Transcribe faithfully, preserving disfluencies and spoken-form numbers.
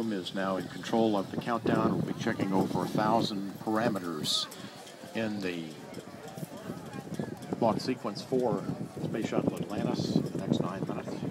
room is now in control of the countdown. We'll be checking over a thousand parameters in the block sequence for Space Shuttle Atlantis in the next nine minutes.